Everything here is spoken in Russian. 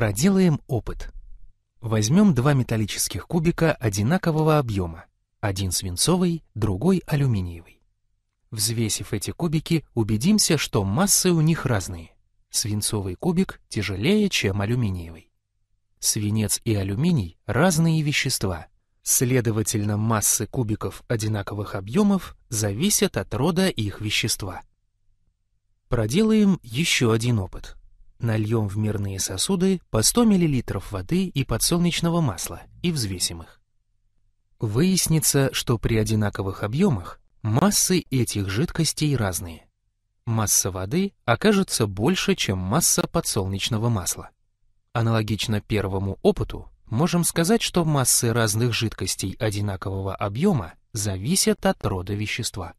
Проделаем опыт. Возьмем два металлических кубика одинакового объема, один свинцовый, другой алюминиевый. Взвесив эти кубики, убедимся, что массы у них разные. Свинцовый кубик тяжелее, чем алюминиевый. Свинец и алюминий — разные вещества. Следовательно, массы кубиков одинаковых объемов зависят от рода их вещества. Проделаем еще один опыт. Нальем в мерные сосуды по 100 мл воды и подсолнечного масла и взвесим их. Выяснится, что при одинаковых объемах массы этих жидкостей разные. Масса воды окажется больше, чем масса подсолнечного масла. Аналогично первому опыту, можем сказать, что массы разных жидкостей одинакового объема зависят от рода вещества.